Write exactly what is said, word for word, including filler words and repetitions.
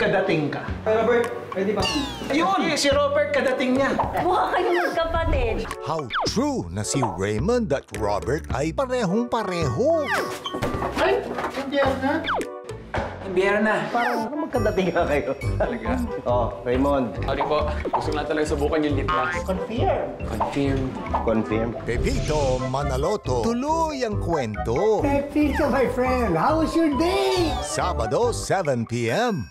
kadating ka. Robert, pwede ba? Yun! Si Robert, kadating niya. Buhay mo kapatid! How true na si Raymond at Robert ay parehong-pareho! Ay! Ang Vierna! Ang Vierna! Parang magkadating ka kayo. Talaga? Oh, Raymond. Sorry po. Gusto na talaga subukan yung lip lock. Confirm! Confirm. Confirm. Pepito Manaloto. Tuloy ang kwento. Pepito, my friend. How was your day? Sabado, seven p m